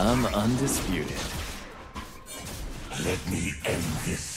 I'm undisputed. Let me end this.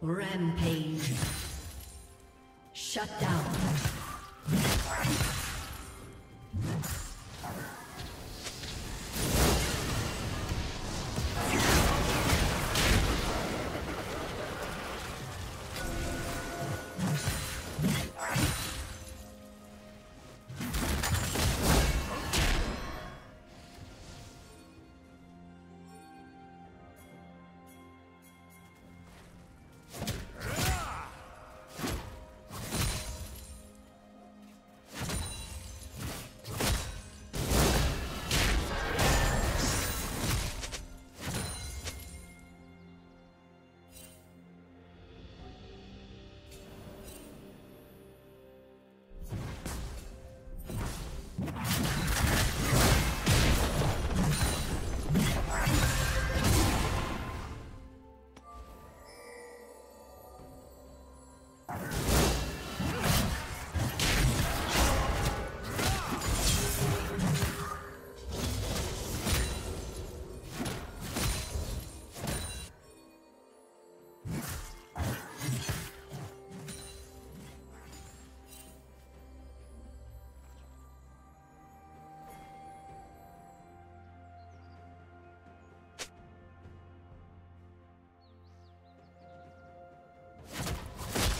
Rampage. Shut down.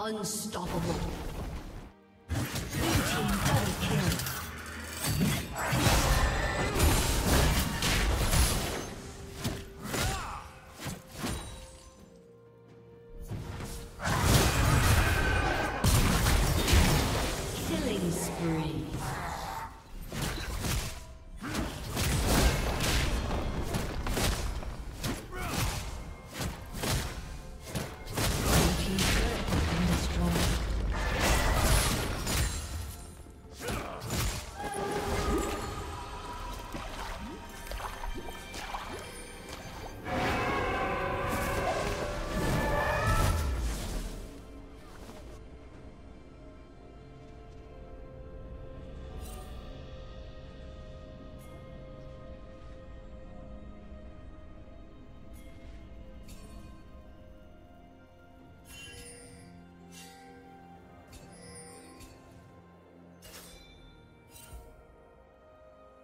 Unstoppable.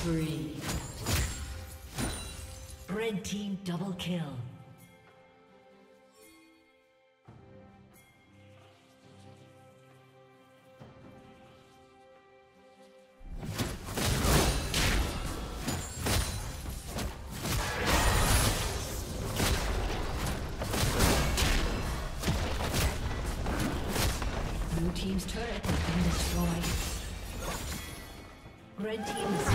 Spree. Red team double kill. Blue team's turret has been destroyed. Red team's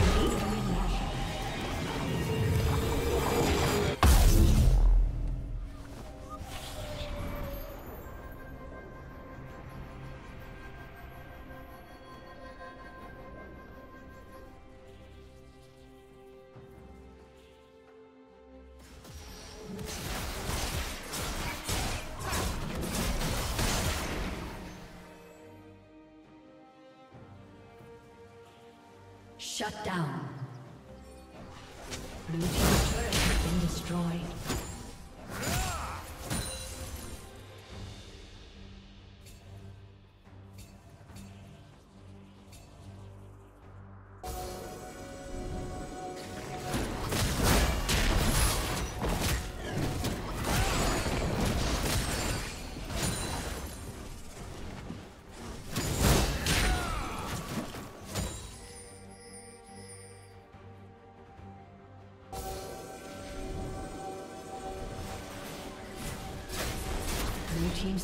shut down. Blue team's turret has been destroyed. Team's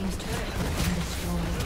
turret has been destroyed.